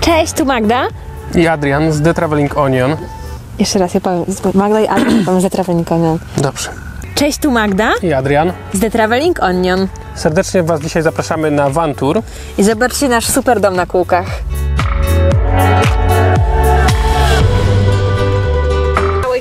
Cześć, tu Magda i Adrian z The Travelling Onion. Jeszcze raz, ja powiem Magda i Adrian, powiem z The Travelling Onion. Dobrze. Cześć, tu Magda i Adrian z The Travelling Onion. Serdecznie Was dzisiaj zapraszamy na van tour. I zobaczcie nasz super dom na kółkach.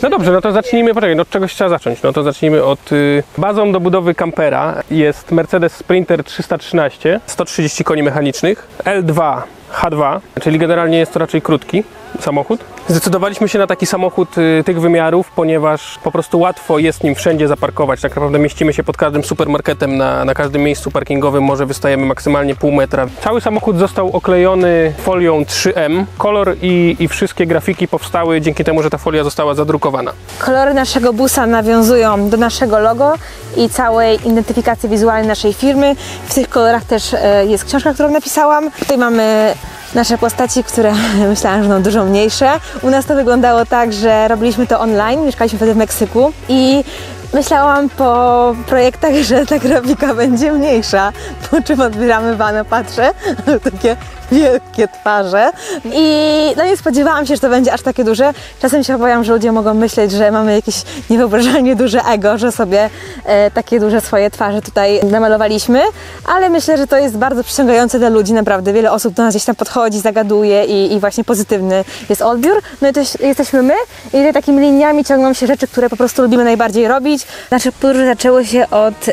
No dobrze, no to zacznijmy, poczekaj, no od czegoś trzeba zacząć. No to zacznijmy od bazą do budowy kampera. Jest Mercedes Sprinter 313, 130 koni mechanicznych, L2, H2, czyli generalnie jest to raczej krótki samochód. Zdecydowaliśmy się na taki samochód tych wymiarów, ponieważ po prostu łatwo jest nim wszędzie zaparkować. Tak naprawdę mieścimy się pod każdym supermarketem, na każdym miejscu parkingowym, może wystajemy maksymalnie pół metra. Cały samochód został oklejony folią 3M. Kolor i wszystkie grafiki powstały dzięki temu, że ta folia została zadrukowana. Kolory naszego busa nawiązują do naszego logo i całej identyfikacji wizualnej naszej firmy. W tych kolorach też jest książka, którą napisałam. Tutaj mamy nasze postaci, które myślałam, że są dużo mniejsze. U nas to wyglądało tak, że robiliśmy to online, mieszkaliśmy wtedy w Meksyku i myślałam po projektach, że ta grafika będzie mniejsza, po czym odbieramy vanę, patrzę, takie wielkie twarze i no nie spodziewałam się, że to będzie aż takie duże. Czasem się obawiam, że ludzie mogą myśleć, że mamy jakieś niewyobrażalnie duże ego, że sobie takie duże swoje twarze tutaj namalowaliśmy, ale myślę, że to jest bardzo przyciągające dla ludzi, naprawdę. Wiele osób do nas gdzieś tam podchodzi, zagaduje i właśnie pozytywny jest odbiór. No i to jesteśmy my i takimi liniami ciągną się rzeczy, które po prostu lubimy najbardziej robić. Nasze podróże zaczęły się od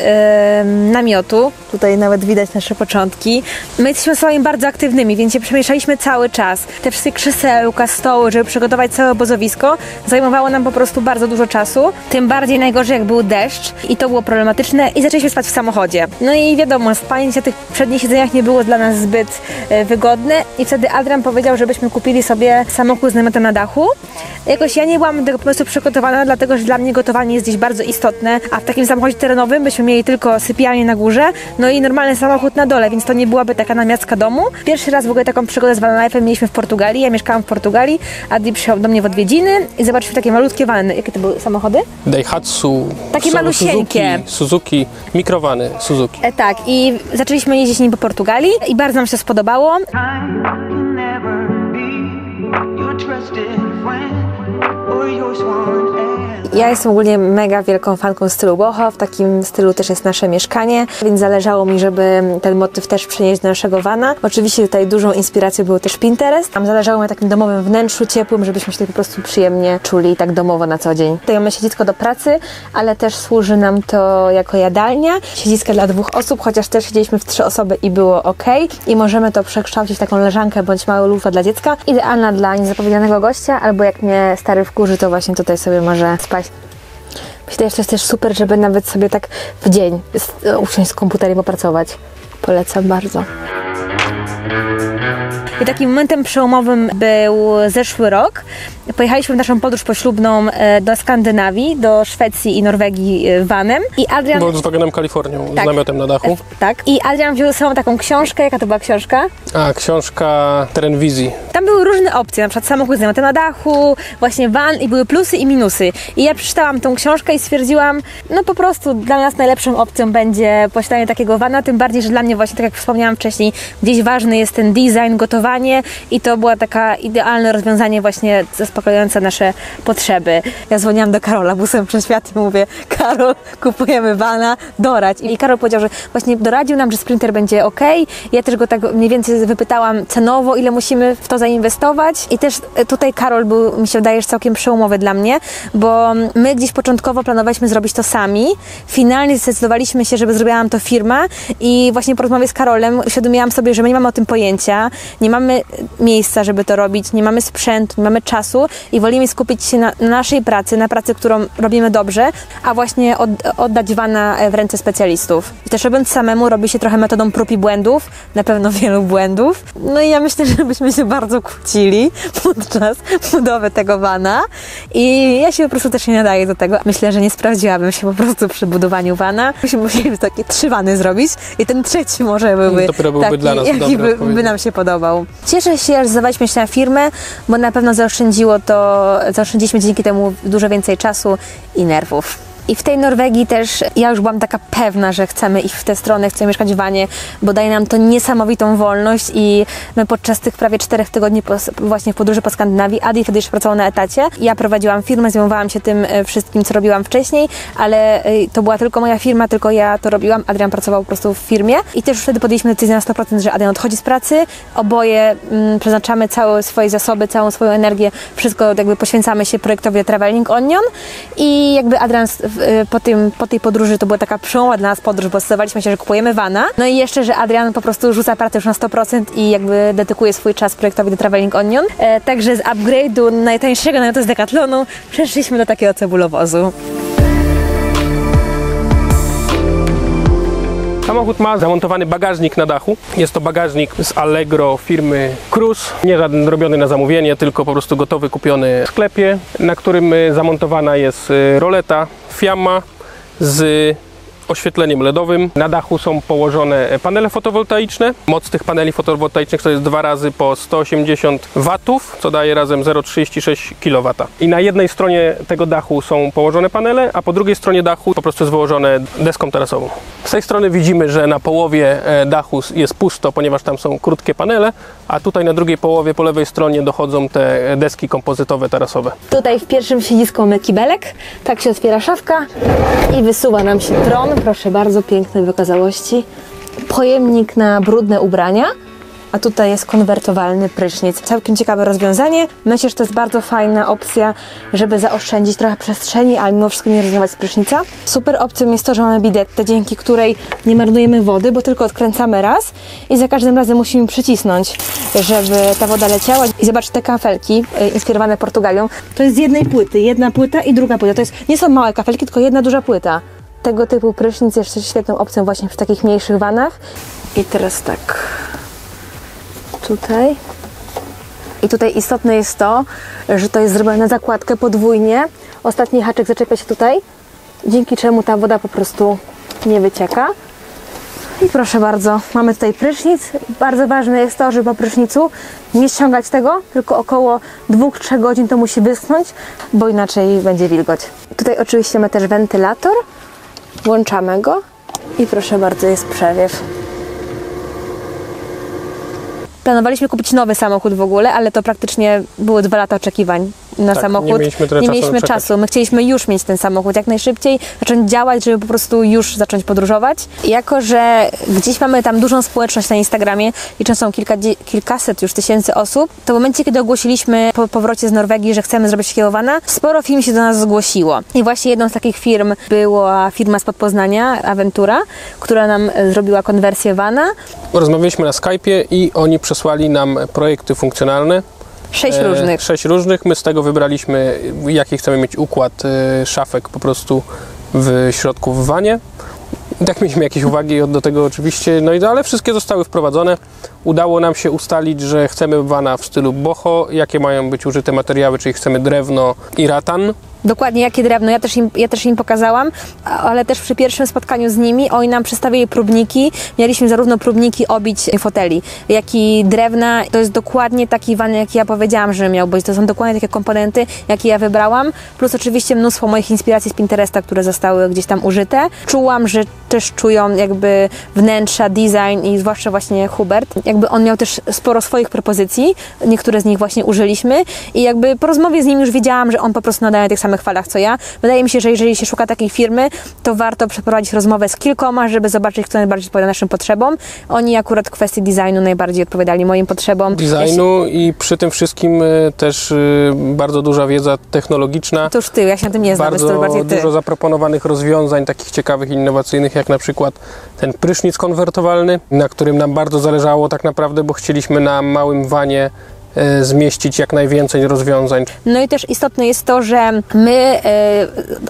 namiotu. Tutaj nawet widać nasze początki. My jesteśmy osobami bardzo aktywnymi, więc się przemieszaliśmy cały czas. Te wszystkie krzesełka, stoły, żeby przygotować całe obozowisko, zajmowało nam po prostu bardzo dużo czasu. Tym bardziej najgorzej, jak był deszcz i to było problematyczne i zaczęliśmy spać w samochodzie. No i wiadomo, spanie na tych przednich siedzeniach nie było dla nas zbyt wygodne i wtedy Adrian powiedział, żebyśmy kupili sobie samochód z namiotem na dachu. Jakoś ja nie byłam do tego po prostu przygotowana, dlatego że dla mnie gotowanie jest gdzieś bardzo istotne, a w takim samochodzie terenowym byśmy mieli tylko sypialnię na górze, no i normalny samochód na dole, więc to nie byłaby taka namiastka domu. Pierwszy raz w ogóle taką przygodę z vanlife'em mieliśmy w Portugalii, ja mieszkałam w Portugalii, Adi przyjechał do mnie w odwiedziny i zobaczył takie malutkie vany. Jakie to były samochody? Deihatsu, takie malusieńkie. Suzuki, mikrowany Suzuki. Tak, i zaczęliśmy jeździć nim po Portugalii i bardzo nam się spodobało. Ja jestem ogólnie mega wielką fanką stylu boho, w takim stylu też jest nasze mieszkanie, więc zależało mi, żeby ten motyw też przenieść do naszego vana. Oczywiście tutaj dużą inspiracją był też Pinterest. Tam zależało mi na takim domowym wnętrzu ciepłym, żebyśmy się tak po prostu przyjemnie czuli tak domowo na co dzień. Tutaj mamy siedzisko do pracy, ale też służy nam to jako jadalnia. Siedziska dla dwóch osób, chociaż też siedzieliśmy w trzy osoby i było ok. I możemy to przekształcić w taką leżankę bądź małą lufę dla dziecka. Idealna dla niezapowiedzianego gościa, albo jak mnie stary wkurzy, to właśnie tutaj sobie może spać. Myślę, że to jest też super, żeby nawet sobie tak w dzień usiąść z komputerem popracować. Polecam bardzo. I takim momentem przełomowym był zeszły rok. Pojechaliśmy w naszą podróż poślubną do Skandynawii, do Szwecji i Norwegii vanem. I Adrian... Volkswagenem Kalifornią, tak, z namiotem na dachu. Tak. I Adrian wziął ze sobą taką książkę. Jaka to była książka? A, książka Teren wizji. Tam były różne opcje, na przykład samochód z namiotem na dachu, właśnie van i były plusy i minusy. I ja przeczytałam tą książkę i stwierdziłam, no po prostu dla nas najlepszą opcją będzie posiadanie takiego vana, tym bardziej, że dla mnie właśnie, tak jak wspomniałam wcześniej, gdzieś ważny jest ten design, gotowanie, i to była taka idealne rozwiązanie właśnie zaspokajające nasze potrzeby. Ja dzwoniłam do Karola busem przez świat i mówię: Karol, kupujemy vana, doradź. I Karol powiedział, że właśnie doradził nam, że Sprinter będzie ok. Ja też go tak mniej więcej wypytałam cenowo, ile musimy w to zainwestować. I też tutaj Karol był, mi się wydaje, całkiem przełomowy dla mnie, bo my gdzieś początkowo planowaliśmy zrobić to sami. Finalnie zdecydowaliśmy się, żeby zrobiła nam to firma i właśnie po rozmowie z Karolem uświadomiłam sobie, że my nie mamy o tym pojęcia, nie mamy miejsca, żeby to robić, nie mamy sprzętu, nie mamy czasu i wolimy skupić się na naszej pracy, na pracy, którą robimy dobrze, a właśnie oddać vana w ręce specjalistów. I też robiąc samemu, robi się trochę metodą prób i błędów, na pewno wielu błędów. No i ja myślę, że byśmy się bardzo kłócili podczas budowy tego vana i ja się po prostu też nie nadaję do tego. Myślę, że nie sprawdziłabym się po prostu przy budowaniu vana. Musieliby takie trzy vany zrobić i ten trzeci może byłby, no, taki, byłby dla nas jaki by nam się podobał. Cieszę się, że zdecydowaliśmy się na firmę, bo na pewno zaoszczędziliśmy dzięki temu dużo więcej czasu i nerwów. I w tej Norwegii też ja już byłam taka pewna, że chcemy iść w tę stronę, chcemy mieszkać w vanie, bo daje nam to niesamowitą wolność i my podczas tych prawie 4 tygodni właśnie w podróży po Skandynawii, Adi wtedy jeszcze pracował na etacie, ja prowadziłam firmę, zajmowałam się tym wszystkim, co robiłam wcześniej, ale to była tylko moja firma, tylko ja to robiłam, Adrian pracował po prostu w firmie i też wtedy podjęliśmy decyzję na 100%, że Adrian odchodzi z pracy, oboje przeznaczamy całe swoje zasoby, całą swoją energię, wszystko jakby poświęcamy się projektowi The Travelling Onion i jakby Adrian po tej podróży to była taka przełomowa dla nas podróż, bo zdecydowaliśmy się, że kupujemy vana. No i jeszcze, że Adrian po prostu rzuca pracę już na 100% i jakby dedykuje swój czas projektowi The Travelling Onion. Także z upgrade'u najtańszego, nawet z Decathlonu, przeszliśmy do takiego cebulowozu. Samochód ma zamontowany bagażnik na dachu. Jest to bagażnik z Allegro firmy Cruz. Nie żaden robiony na zamówienie, tylko po prostu gotowy, kupiony w sklepie, na którym zamontowana jest roleta Fiamma z oświetleniem LEDowym. Na dachu są położone panele fotowoltaiczne. Moc tych paneli fotowoltaicznych to jest 2 razy po 180 W, co daje razem 0,36 kW. I na jednej stronie tego dachu są położone panele, a po drugiej stronie dachu po prostu jest wyłożone deską tarasową. Z tej strony widzimy, że na połowie dachu jest pusto, ponieważ tam są krótkie panele, a tutaj na drugiej połowie po lewej stronie dochodzą te deski kompozytowe tarasowe. Tutaj w pierwszym siedzisku mamy kibelek, tak się otwiera szafka i wysuwa nam się tron. Proszę bardzo, pięknej wykazałości. Pojemnik na brudne ubrania, a tutaj jest konwertowalny prysznic. Całkiem ciekawe rozwiązanie. Myślę, że to jest bardzo fajna opcja, żeby zaoszczędzić trochę przestrzeni, ale mimo wszystko nie rezygnować z prysznica. Super opcją jest to, że mamy bidettę, dzięki której nie marnujemy wody, bo tylko odkręcamy raz i za każdym razem musimy przycisnąć, żeby ta woda leciała. I zobaczcie te kafelki inspirowane Portugalią. To jest z jednej płyty, jedna płyta i druga płyta. To jest, nie są małe kafelki, tylko jedna duża płyta. Tego typu prysznic jest świetną opcją właśnie w takich mniejszych vanach. I teraz tak, tutaj. I tutaj istotne jest to, że to jest zrobione na zakładkę podwójnie. Ostatni haczyk zaczepia się tutaj, dzięki czemu ta woda po prostu nie wycieka. I proszę bardzo, mamy tutaj prysznic. Bardzo ważne jest to, żeby po prysznicu nie ściągać tego, tylko około 2-3 godzin to musi wyschnąć, bo inaczej będzie wilgoć. Tutaj oczywiście mamy też wentylator. Włączamy go i proszę bardzo, jest przewiew. Planowaliśmy kupić nowy samochód w ogóle, ale to praktycznie były 2 lata oczekiwań na samochód. Nie mieliśmy czasu. My chcieliśmy już mieć ten samochód jak najszybciej, zacząć działać, żeby po prostu już zacząć podróżować. Jako że gdzieś mamy tam dużą społeczność na Instagramie, liczą są kilkaset już tysięcy osób, to w momencie, kiedy ogłosiliśmy po powrocie z Norwegii, że chcemy zrobić takiego vana, sporo firm się do nas zgłosiło. I właśnie jedną z takich firm była firma spod Poznania, Aventura, która nam zrobiła konwersję vana. Rozmawialiśmy na Skype'ie i oni przesłali nam projekty funkcjonalne. 6 różnych. 6 różnych. My z tego wybraliśmy, jaki chcemy mieć układ szafek po prostu w środku w vanie. I tak mieliśmy jakieś uwagi do tego oczywiście, no i ale wszystkie zostały wprowadzone. Udało nam się ustalić, że chcemy vana w stylu boho, jakie mają być użyte materiały, czyli chcemy drewno i rattan. Dokładnie, jakie drewno. Ja też im pokazałam, ale też przy pierwszym spotkaniu z nimi oni nam przedstawili próbniki. Mieliśmy zarówno próbniki obić foteli, jak i drewna. To jest dokładnie taki van, jaki ja powiedziałam, że miał być. To są dokładnie takie komponenty, jakie ja wybrałam. Plus oczywiście mnóstwo moich inspiracji z Pinteresta, które zostały gdzieś tam użyte. Czułam, że też czują jakby wnętrza, design i zwłaszcza właśnie Hubert. Jakby on miał też sporo swoich propozycji. Niektóre z nich właśnie użyliśmy. I jakby po rozmowie z nim już wiedziałam, że on po prostu nadaje tych samych falach co ja. Wydaje mi się, że jeżeli się szuka takiej firmy, to warto przeprowadzić rozmowę z kilkoma, żeby zobaczyć, kto najbardziej odpowiada naszym potrzebom. Oni akurat w kwestii designu najbardziej odpowiadali moim potrzebom. Designu i przy tym wszystkim też bardzo duża wiedza technologiczna. To już ty, ja się na tym nie znam. Bardzo dużo zaproponowanych rozwiązań, takich ciekawych, innowacyjnych, jak na przykład ten prysznic konwertowalny, na którym nam bardzo zależało tak naprawdę, bo chcieliśmy na małym vanie zmieścić jak najwięcej rozwiązań. No i też istotne jest to, że my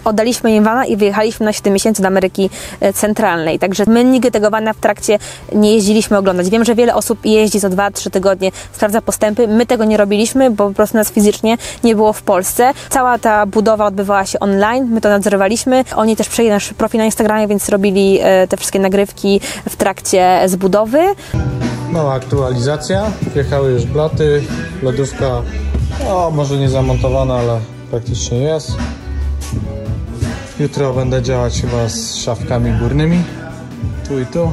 oddaliśmy im vana i wyjechaliśmy na 7 miesięcy do Ameryki Centralnej, także my nigdy tego vana w trakcie nie jeździliśmy oglądać. Wiem, że wiele osób jeździ co 2-3 tygodnie, sprawdza postępy. My tego nie robiliśmy, bo po prostu nas fizycznie nie było w Polsce. Cała ta budowa odbywała się online, my to nadzorowaliśmy. Oni też przejęli nasz profil na Instagramie, więc robili te wszystkie nagrywki w trakcie zbudowy. Mała aktualizacja, wjechały już blaty, lodówka, o, może nie zamontowana, ale praktycznie jest. Jutro będę działać chyba z szafkami górnymi, tu i tu.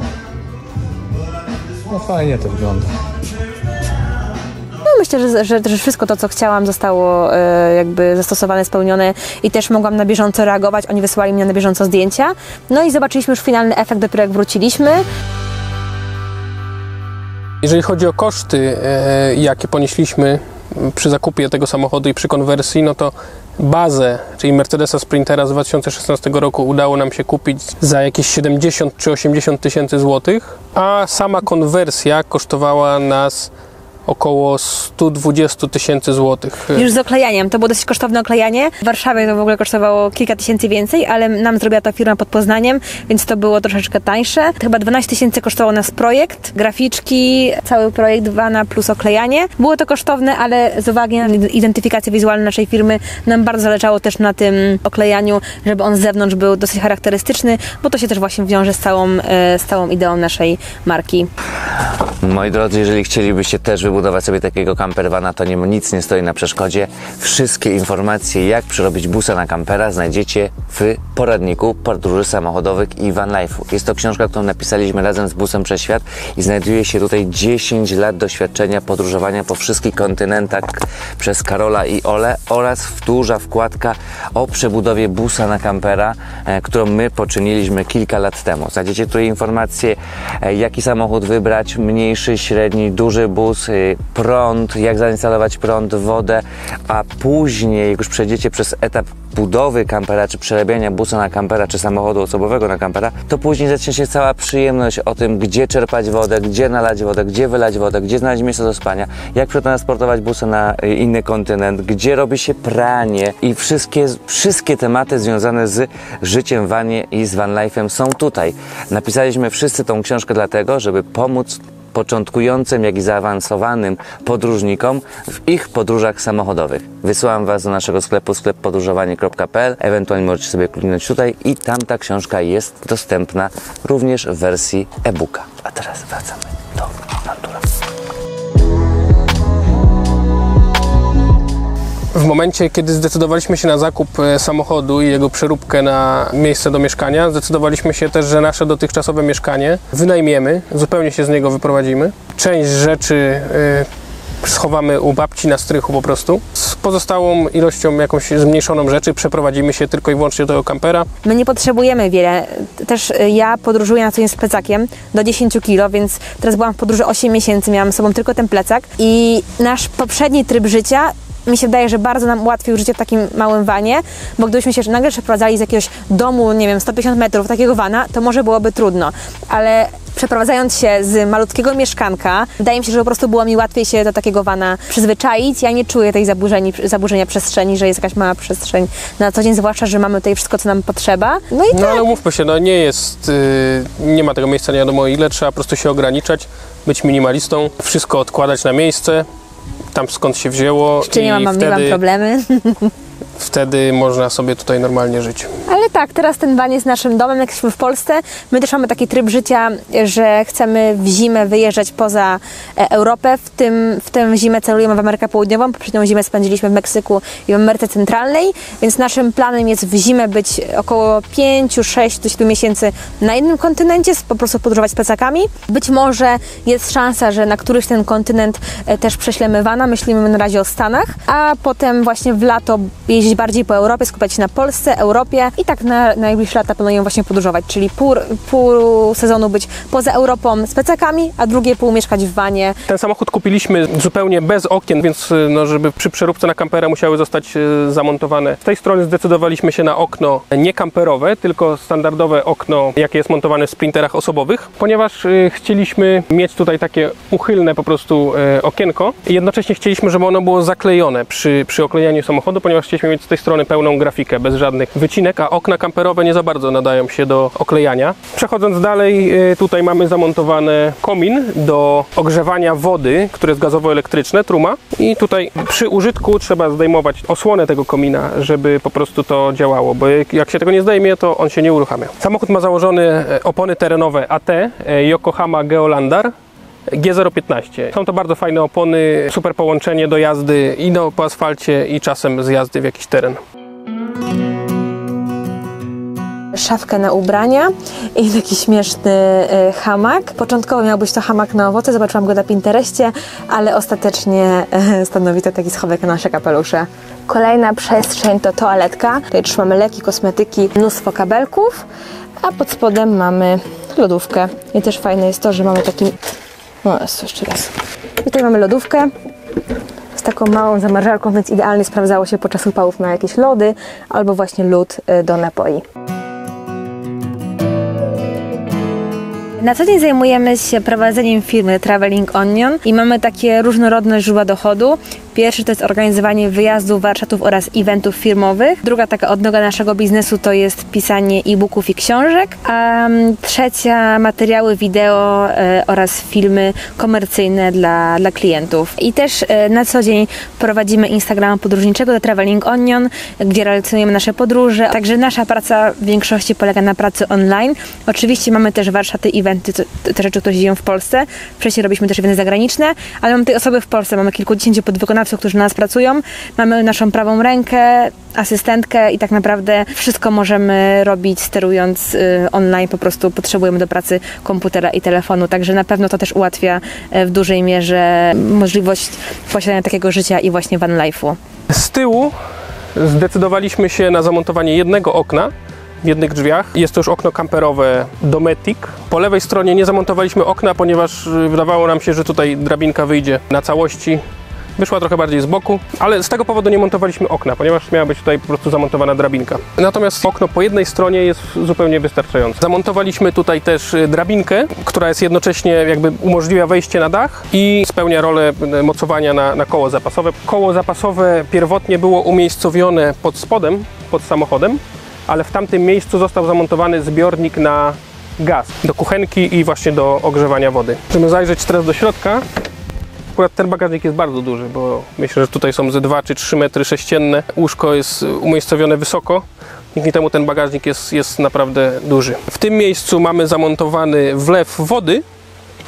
No fajnie to wygląda. No myślę, że wszystko to, co chciałam, zostało jakby zastosowane, spełnione i też mogłam na bieżąco reagować. Oni wysyłali mi na bieżąco zdjęcia. No i zobaczyliśmy już finalny efekt, dopiero jak wróciliśmy. Jeżeli chodzi o koszty, jakie ponieśliśmy przy zakupie tego samochodu i przy konwersji, no to bazę, czyli Mercedesa Sprintera z 2016 roku udało nam się kupić za jakieś 70 czy 80 tysięcy złotych, a sama konwersja kosztowała nas około 120 tysięcy złotych. Już z oklejaniem, to było dosyć kosztowne oklejanie. W Warszawie to w ogóle kosztowało kilka tysięcy więcej, ale nam zrobiła ta firma pod Poznaniem, więc to było troszeczkę tańsze. Chyba 12 tysięcy kosztował nas projekt, graficzki, cały projekt Vana plus oklejanie. Było to kosztowne, ale z uwagi na identyfikację wizualną naszej firmy nam bardzo zależało też na tym oklejaniu, żeby on z zewnątrz był dosyć charakterystyczny, bo to się też właśnie wiąże z całą ideą naszej marki. Moi drodzy, jeżeli chcielibyście też budować sobie takiego campervana, to nic nie stoi na przeszkodzie. Wszystkie informacje, jak przyrobić busa na kampera, znajdziecie w poradniku Podróży Samochodowych i Van Life'u. Jest to książka, którą napisaliśmy razem z Busem Przez Świat i znajduje się tutaj 10 lat doświadczenia podróżowania po wszystkich kontynentach przez Karola i Olę oraz duża wkładka o przebudowie busa na kampera, którą my poczyniliśmy kilka lat temu. Znajdziecie tutaj informacje, jaki samochód wybrać, mniejszy, średni, duży bus, prąd, jak zainstalować prąd, wodę, a później, jak już przejdziecie przez etap budowy kampera, czy przerabiania busa na kampera, czy samochodu osobowego na kampera, to później zacznie się cała przyjemność o tym, gdzie czerpać wodę, gdzie nalać wodę, gdzie wylać wodę, gdzie znaleźć miejsce do spania, jak przetransportować busa na inny kontynent, gdzie robi się pranie i wszystkie tematy związane z życiem w vanie i z van life'em są tutaj. Napisaliśmy wszyscy tą książkę dlatego, żeby pomóc początkującym, jak i zaawansowanym podróżnikom w ich podróżach samochodowych. Wysyłam Was do naszego sklepu skleppodróżowanie.pl, ewentualnie możecie sobie kliknąć tutaj i tam ta książka jest dostępna również w wersji e-booka. A teraz wracamy do Aventura. W momencie, kiedy zdecydowaliśmy się na zakup samochodu i jego przeróbkę na miejsce do mieszkania, zdecydowaliśmy się też, że nasze dotychczasowe mieszkanie wynajmiemy, zupełnie się z niego wyprowadzimy. Część rzeczy schowamy u babci na strychu po prostu. Z pozostałą ilością, jakąś zmniejszoną rzeczy, przeprowadzimy się tylko i wyłącznie do tego kampera. My nie potrzebujemy wiele. Też ja podróżuję na co dzień z plecakiem do 10 kg, więc teraz byłam w podróży 8 miesięcy, miałam z sobą tylko ten plecak i nasz poprzedni tryb życia mi się wydaje, że bardzo nam ułatwił życie w takim małym vanie, bo gdybyśmy się nagle przeprowadzali z jakiegoś domu, nie wiem, 150 metrów, takiego vana, to może byłoby trudno, ale przeprowadzając się z malutkiego mieszkanka, wydaje mi się, że po prostu było mi łatwiej się do takiego vana przyzwyczaić. Ja nie czuję tej zaburzenia przestrzeni, że jest jakaś mała przestrzeń na co dzień, zwłaszcza, że mamy tutaj wszystko, co nam potrzeba. No i tak. No ale umówmy się, no nie jest, nie ma tego miejsca nie wiadomo ile, trzeba po prostu się ograniczać, być minimalistą, wszystko odkładać na miejsce, tam skąd się wzięło. Czy nie mam problemy. Wtedy można sobie tutaj normalnie żyć. Ale tak, teraz ten van jest naszym domem, jak jesteśmy w Polsce. My też mamy taki tryb życia, że chcemy w zimę wyjeżdżać poza Europę. W tym zimę celujemy w Amerykę Południową. Poprzednią zimę spędziliśmy w Meksyku i w Ameryce Centralnej, więc naszym planem jest w zimę być około 5, 6 do 7 miesięcy na jednym kontynencie, po prostu podróżować z plecakami. Być może jest szansa, że na któryś ten kontynent też prześlemy vana. Myślimy na razie o Stanach, a potem właśnie w lato jeździć bardziej po Europie, skupiać się na Polsce, Europie i tak na najbliższe lata planuję właśnie podróżować, czyli pół sezonu być poza Europą z plecakami, a drugie pół mieszkać w vanie. Ten samochód kupiliśmy zupełnie bez okien, więc no, żeby przy przeróbce na kampera musiały zostać zamontowane. Z tej strony zdecydowaliśmy się na okno nie kamperowe, tylko standardowe okno, jakie jest montowane w sprinterach osobowych, ponieważ chcieliśmy mieć tutaj takie uchylne po prostu okienko i jednocześnie chcieliśmy, żeby ono było zaklejone przy oklejaniu samochodu, ponieważ chcieliśmy mieć z tej strony pełną grafikę, bez żadnych wycinek, a okna kamperowe nie za bardzo nadają się do oklejania. Przechodząc dalej, tutaj mamy zamontowany komin do ogrzewania wody, które jest gazowo-elektryczne, Truma. I tutaj przy użytku trzeba zdejmować osłonę tego komina, żeby po prostu to działało, bo jak się tego nie zdejmie, to on się nie uruchamia. Samochód ma założone opony terenowe AT Yokohama Geolandar G015. Są to bardzo fajne opony, super połączenie do jazdy i po asfalcie, i czasem z jazdy w jakiś teren. Szafkę na ubrania i taki śmieszny hamak. Początkowo miał być to hamak na owoce, zobaczyłam go na Pinterestie, ale ostatecznie stanowi to taki schowek na nasze kapelusze. Kolejna przestrzeń to toaletka. Tutaj trzymamy leki, kosmetyki, mnóstwo kabelków, a pod spodem mamy lodówkę. I też fajne jest to, że mamy taki... No, jeszcze raz. I tutaj mamy lodówkę z taką małą zamarzalką, więc idealnie sprawdzało się podczas upałów na jakieś lody albo właśnie lód do napoi. Na co dzień zajmujemy się prowadzeniem firmy Travelling Onion i mamy takie różnorodne źródła dochodu. Pierwszy to jest organizowanie wyjazdów, warsztatów oraz eventów firmowych. Druga taka odnoga naszego biznesu to jest pisanie e-booków i książek. A trzecia materiały wideo oraz filmy komercyjne dla klientów. I też na co dzień prowadzimy Instagrama podróżniczego The Travelling Onion, gdzie relacjonujemy nasze podróże. Także nasza praca w większości polega na pracy online. Oczywiście mamy też warsztaty, eventy, te rzeczy, które się dzieją w Polsce. Wcześniej robiliśmy też eventy zagraniczne, ale mamy tutaj osoby w Polsce, mamy kilkudziesięciu podwykonawców, którzy na nas pracują. Mamy naszą prawą rękę, asystentkę i tak naprawdę wszystko możemy robić sterując online. Po prostu potrzebujemy do pracy komputera i telefonu, także na pewno to też ułatwia w dużej mierze możliwość posiadania takiego życia i właśnie van life'u. Z tyłu zdecydowaliśmy się na zamontowanie jednego okna w jednych drzwiach. Jest to już okno kamperowe Dometic. Po lewej stronie nie zamontowaliśmy okna, ponieważ wydawało nam się, że tutaj drabinka wyjdzie na całości. Wyszła trochę bardziej z boku, ale z tego powodu nie montowaliśmy okna, ponieważ miała być tutaj po prostu zamontowana drabinka. Natomiast okno po jednej stronie jest zupełnie wystarczające. Zamontowaliśmy tutaj też drabinkę, która jest jednocześnie jakby umożliwia wejście na dach i spełnia rolę mocowania na koło zapasowe. Koło zapasowe pierwotnie było umiejscowione pod spodem, pod samochodem, ale w tamtym miejscu został zamontowany zbiornik na gaz do kuchenki i właśnie do ogrzewania wody. Możemy zajrzeć teraz do środka. Akurat ten bagażnik jest bardzo duży, bo myślę, że tutaj są ze 2 czy 3 metry sześcienne. Łóżko jest umiejscowione wysoko, dzięki temu ten bagażnik jest naprawdę duży. W tym miejscu mamy zamontowany wlew wody.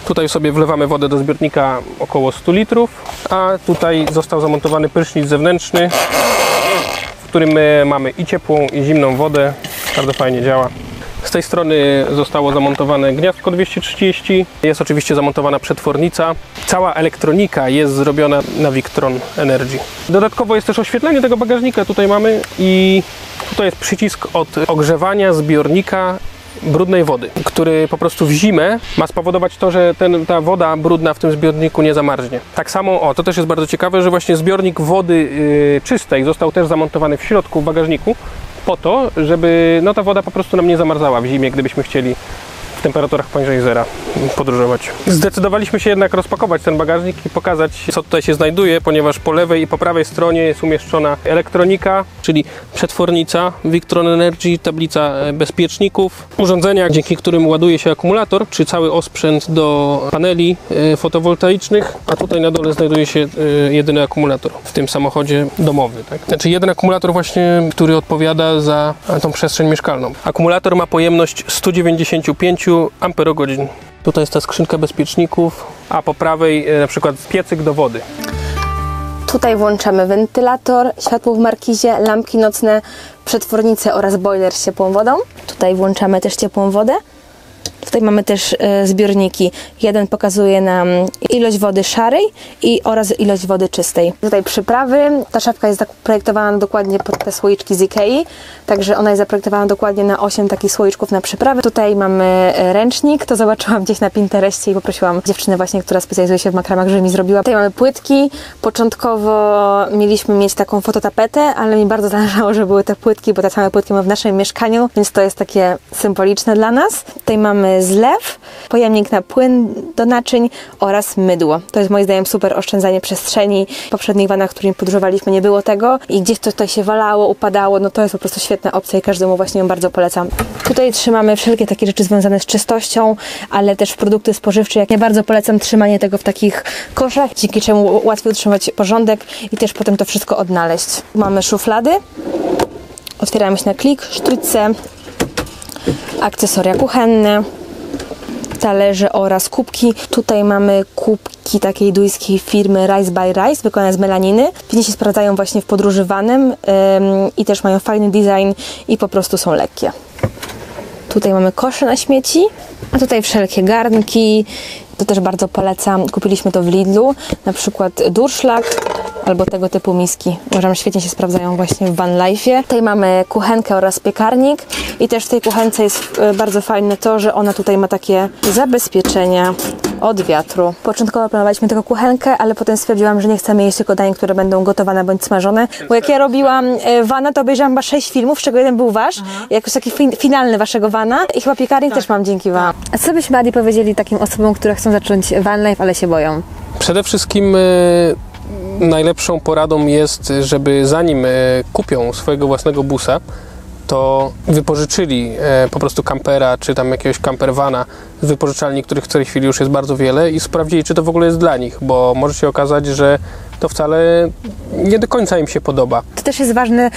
Tutaj sobie wlewamy wodę do zbiornika około 100 litrów, a tutaj został zamontowany prysznic zewnętrzny, w którym mamy i ciepłą, i zimną wodę. Bardzo fajnie działa. Z tej strony zostało zamontowane gniazdko 230, jest oczywiście zamontowana przetwornica. Cała elektronika jest zrobiona na Victron Energy. Dodatkowo jest też oświetlenie tego bagażnika, tutaj mamy i tutaj jest przycisk od ogrzewania zbiornika brudnej wody, który po prostu w zimę ma spowodować to, że ta woda brudna w tym zbiorniku nie zamarznie. Tak samo, to też jest bardzo ciekawe, że właśnie zbiornik wody czystej został też zamontowany w środku w bagażniku, po to, żeby ta woda po prostu nam nie zamarzała w zimie, gdybyśmy chcieli w temperaturach poniżej zera podróżować. Zdecydowaliśmy się jednak rozpakować ten bagażnik i pokazać, co tutaj się znajduje, ponieważ po lewej i po prawej stronie jest umieszczona elektronika, czyli przetwornica Victron Energy, tablica bezpieczników, urządzenia, dzięki którym ładuje się akumulator, czy cały osprzęt do paneli fotowoltaicznych, a tutaj na dole znajduje się jedyny akumulator w tym samochodzie domowy. Tak? Znaczy jeden akumulator właśnie, który odpowiada za tą przestrzeń mieszkalną. Akumulator ma pojemność 195 amperogodzin. Tutaj jest ta skrzynka bezpieczników, a po prawej na przykład piecyk do wody. Tutaj włączamy wentylator, światło w markizie, lampki nocne, przetwornicę oraz boiler z ciepłą wodą. Tutaj włączamy też ciepłą wodę. Tutaj mamy też zbiorniki. Jeden pokazuje nam ilość wody szarej oraz ilość wody czystej. Tutaj przyprawy. Ta szafka jest zaprojektowana dokładnie pod te słoiczki z Ikei, także ona jest zaprojektowana dokładnie na 8 takich słoiczków na przyprawy. Tutaj mamy ręcznik. To zobaczyłam gdzieś na Pinterestie i poprosiłam dziewczynę właśnie, która specjalizuje się w makramach, żeby mi zrobiła. Tutaj mamy płytki. Początkowo mieliśmy mieć taką fototapetę, ale mi bardzo zależało, żeby były te płytki, bo te same płytki mamy w naszym mieszkaniu, więc to jest takie symboliczne dla nas. Tutaj mamy zlew, pojemnik na płyn do naczyń oraz mydło. To jest moim zdaniem super oszczędzanie przestrzeni. W poprzednich vanach, którymi podróżowaliśmy, nie było tego i gdzieś to tutaj się walało, upadało. No to jest po prostu świetna opcja i każdemu właśnie ją bardzo polecam. Tutaj trzymamy wszelkie takie rzeczy związane z czystością, ale też produkty spożywcze. Jak nie bardzo polecam trzymanie tego w takich koszach, dzięki czemu łatwiej utrzymać porządek i też potem to wszystko odnaleźć. Mamy szuflady, otwieramy się na klik, sztućce, akcesoria kuchenne, talerze oraz kubki. Tutaj mamy kubki takiej duńskiej firmy Rice by Rice, wykonane z melaniny. Pięknie się sprawdzają właśnie w podróżowanym i też mają fajny design i po prostu są lekkie. Tutaj mamy kosze na śmieci, a tutaj wszelkie garnki. To też bardzo polecam. Kupiliśmy to w Lidlu, na przykład durszlak albo tego typu miski. Uważam, świetnie się sprawdzają właśnie w van life'ie. Tutaj mamy kuchenkę oraz piekarnik i też w tej kuchence jest bardzo fajne to, że ona tutaj ma takie zabezpieczenia od wiatru. Początkowo planowaliśmy tylko kuchenkę, ale potem stwierdziłam, że nie chcemy jeść tylko dań, które będą gotowane bądź smażone. Bo jak ja robiłam vana, to obejrzałam chyba 6 filmów, z czego jeden był wasz, jakoś taki finalny waszego vana i chyba piekarnik też mam dzięki wam. A co byśmy bardziej powiedzieli takim osobom, które chcą zacząć van life, ale się boją? Przede wszystkim najlepszą poradą jest, żeby zanim kupią swojego własnego busa, to wypożyczyli po prostu kampera, czy tam jakiegoś campervana z wypożyczalni, których w tej chwili już jest bardzo wiele i sprawdzili, czy to w ogóle jest dla nich, bo może się okazać, że to wcale nie do końca im się podoba. To też jest ważne,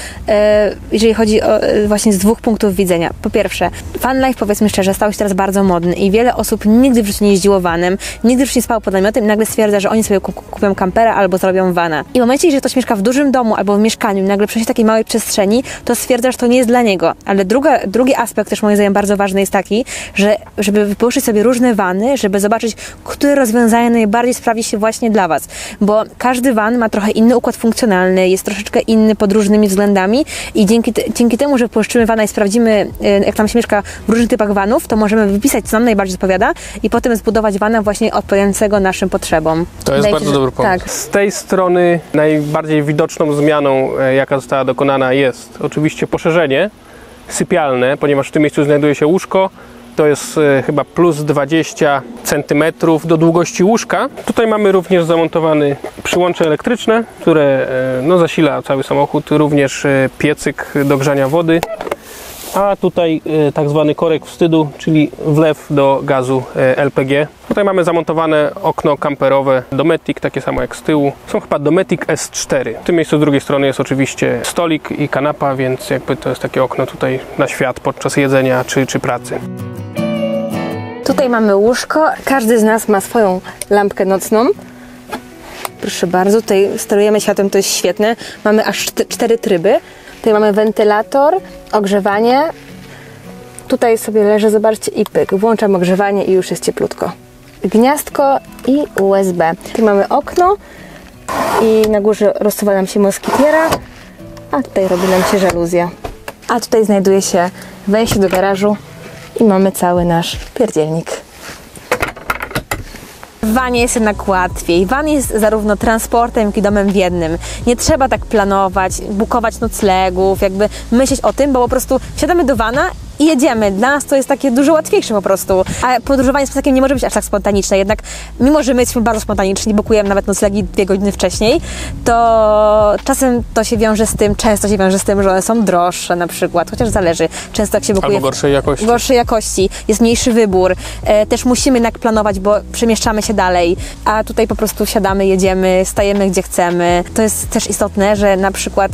jeżeli chodzi o właśnie z dwóch punktów widzenia. Po pierwsze, van life, powiedzmy szczerze, stał się teraz bardzo modny i wiele osób nigdy w życiu nie jeździło vanem, nigdy w życiu nie spało pod namiotem i nagle stwierdza, że oni sobie kupią kampera albo zrobią vana. I w momencie, jeżeli ktoś mieszka w dużym domu albo w mieszkaniu, nagle przejść takiej małej przestrzeni, to stwierdza, że to nie jest dla niego. Ale drugi aspekt też moim zdaniem bardzo ważny jest taki, że żeby wypożyczyć sobie różne vany, żeby zobaczyć, które rozwiązanie najbardziej sprawdzi się właśnie dla was. Bo każdy van ma trochę inny układ funkcjonalny, jest troszeczkę inny pod różnymi względami i dzięki temu, że pożyczymy vana i sprawdzimy, jak tam się mieszka w różnych typach vanów, to możemy wypisać, co nam najbardziej odpowiada i potem zbudować vana właśnie odpowiadającego naszym potrzebom. To jest bardzo dobry pomysł. Tak. Z tej strony najbardziej widoczną zmianą, jaka została dokonana, jest oczywiście poszerzenie sypialne, ponieważ w tym miejscu znajduje się łóżko. To jest chyba plus 20 cm do długości łóżka. Tutaj mamy również zamontowane przyłącze elektryczne, które zasila cały samochód, również piecyk do grzania wody, a tutaj tak zwany korek wstydu, czyli wlew do gazu LPG. Tutaj mamy zamontowane okno kamperowe Dometic, takie samo jak z tyłu. Są chyba Dometic S4. W tym miejscu z drugiej strony jest oczywiście stolik i kanapa, więc jakby to jest takie okno tutaj na świat podczas jedzenia czy pracy. Tutaj mamy łóżko. Każdy z nas ma swoją lampkę nocną. Proszę bardzo, tutaj sterujemy światłem, to jest świetne. Mamy aż 4 tryby. Tutaj mamy wentylator, ogrzewanie. Tutaj sobie leżę, zobaczcie, i pyk. Włączam ogrzewanie i już jest cieplutko. Gniazdko i USB. Tutaj mamy okno i na górze rozsuwa nam się moskitiera, a tutaj robi nam się żaluzja. A tutaj znajduje się wejście do garażu i mamy cały nasz pierdzielnik. W vanie jest jednak łatwiej. Van jest zarówno transportem, jak i domem w jednym. Nie trzeba tak planować, bukować noclegów, jakby myśleć o tym, bo po prostu wsiadamy do vana i jedziemy. Dla nas to jest takie dużo łatwiejsze po prostu. A podróżowanie z ptakiem nie może być aż tak spontaniczne. Jednak mimo, że my jesteśmy bardzo spontaniczni, bukujemy nawet noclegi 2 godziny wcześniej, to czasem to się wiąże z tym, że one są droższe na przykład, chociaż zależy. Często jak się bukuje... Albo gorszej jakości. Gorszej jakości. Jest mniejszy wybór. Też musimy jednak planować, bo przemieszczamy się dalej. A tutaj po prostu siadamy, jedziemy, stajemy gdzie chcemy. To jest też istotne, że na przykład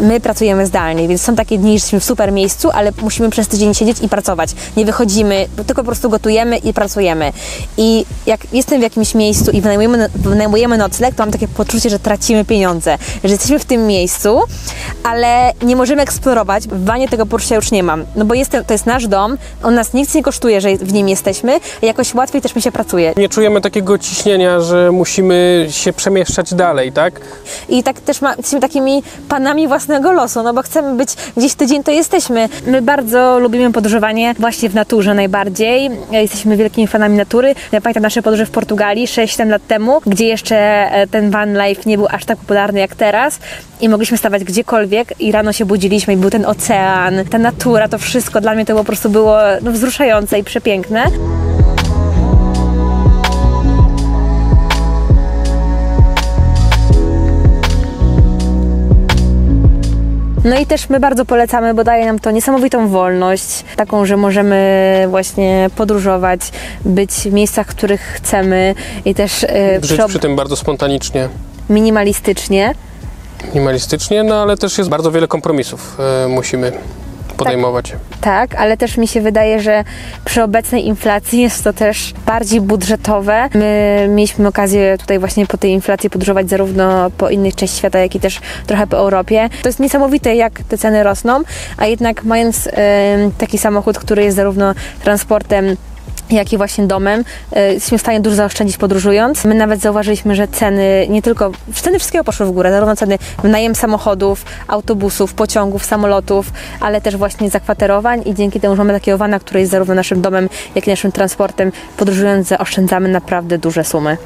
my pracujemy zdalnie, więc są takie dni, że jesteśmy w super miejscu, ale musimy przez tydzień siedzieć i pracować. Nie wychodzimy, tylko po prostu gotujemy i pracujemy. I jak jestem w jakimś miejscu i wynajmujemy nocleg, to mam takie poczucie, że tracimy pieniądze. Że jesteśmy w tym miejscu, ale nie możemy eksplorować. W vanie tego poczucia już nie mam. No bo to jest nasz dom, on nas nic nie kosztuje, że w nim jesteśmy, a jakoś łatwiej też mi się pracuje. Nie czujemy takiego ciśnienia, że musimy się przemieszczać dalej, tak? I tak też jesteśmy takimi panami własnego losu, no bo chcemy być gdzieś tydzień, to jesteśmy. My bardzo lubimy podróżowanie właśnie w naturze najbardziej. Jesteśmy wielkimi fanami natury. Ja pamiętam nasze podróże w Portugalii 6-7 lat temu, gdzie jeszcze ten van life nie był aż tak popularny jak teraz i mogliśmy stawać gdziekolwiek i rano się budziliśmy i był ten ocean, ta natura, to wszystko. Dla mnie to po prostu było wzruszające i przepiękne. No i też my bardzo polecamy, bo daje nam to niesamowitą wolność, taką, że możemy właśnie podróżować, być w miejscach, których chcemy i też... żyć przy tym bardzo spontanicznie. Minimalistycznie. Minimalistycznie, no ale też jest bardzo wiele kompromisów musimy podejmować. Tak, ale też mi się wydaje, że przy obecnej inflacji jest to też bardziej budżetowe. My mieliśmy okazję tutaj właśnie po tej inflacji podróżować zarówno po innych częściach świata, jak i też trochę po Europie. To jest niesamowite, jak te ceny rosną, a jednak mając taki samochód, który jest zarówno transportem, jak i właśnie domem, jesteśmy w stanie dużo zaoszczędzić podróżując. My nawet zauważyliśmy, że ceny, nie tylko, ceny wszystkiego poszły w górę, zarówno ceny wynajem samochodów, autobusów, pociągów, samolotów, ale też właśnie zakwaterowań i dzięki temu, że mamy takiego vana, który jest zarówno naszym domem, jak i naszym transportem, podróżując zaoszczędzamy naprawdę duże sumy.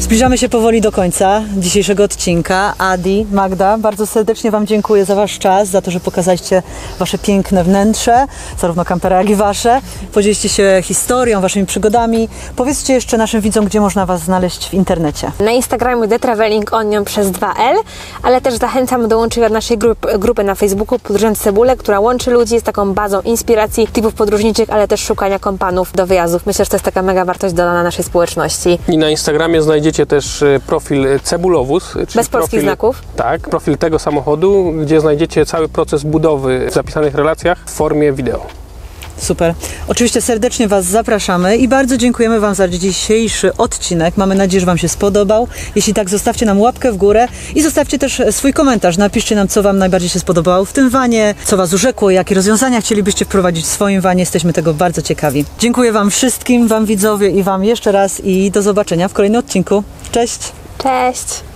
Zbliżamy się powoli do końca dzisiejszego odcinka. Adi, Magda, bardzo serdecznie Wam dziękuję za Wasz czas, za to, że pokazaliście Wasze piękne wnętrze, zarówno kampera, jak i Wasze. Podzieliście się historią, Waszymi przygodami. Powiedzcie jeszcze naszym widzom, gdzie można Was znaleźć w internecie. Na Instagramie The Travelling Onion przez 2L, ale też zachęcam dołączyć do naszej grupy na Facebooku Podróżując Cebulę, która łączy ludzi, jest taką bazą inspiracji, typów podróżniczych, ale też szukania kompanów do wyjazdów. Myślę, że to jest taka mega wartość dodana naszej społeczności. I na Instagramie znajdziecie też profil Cebulowóz. Czyli bez polskich znaków. Tak, profil tego samochodu, gdzie znajdziecie cały proces budowy w zapisanych relacjach w formie wideo. Super. Oczywiście serdecznie Was zapraszamy i bardzo dziękujemy Wam za dzisiejszy odcinek. Mamy nadzieję, że Wam się spodobał. Jeśli tak, zostawcie nam łapkę w górę i zostawcie też swój komentarz. Napiszcie nam, co Wam najbardziej się spodobało w tym vanie, co Was urzekło, jakie rozwiązania chcielibyście wprowadzić w swoim vanie. Jesteśmy tego bardzo ciekawi. Dziękuję Wam wszystkim, Wam widzowie i Wam jeszcze raz i do zobaczenia w kolejnym odcinku. Cześć! Cześć!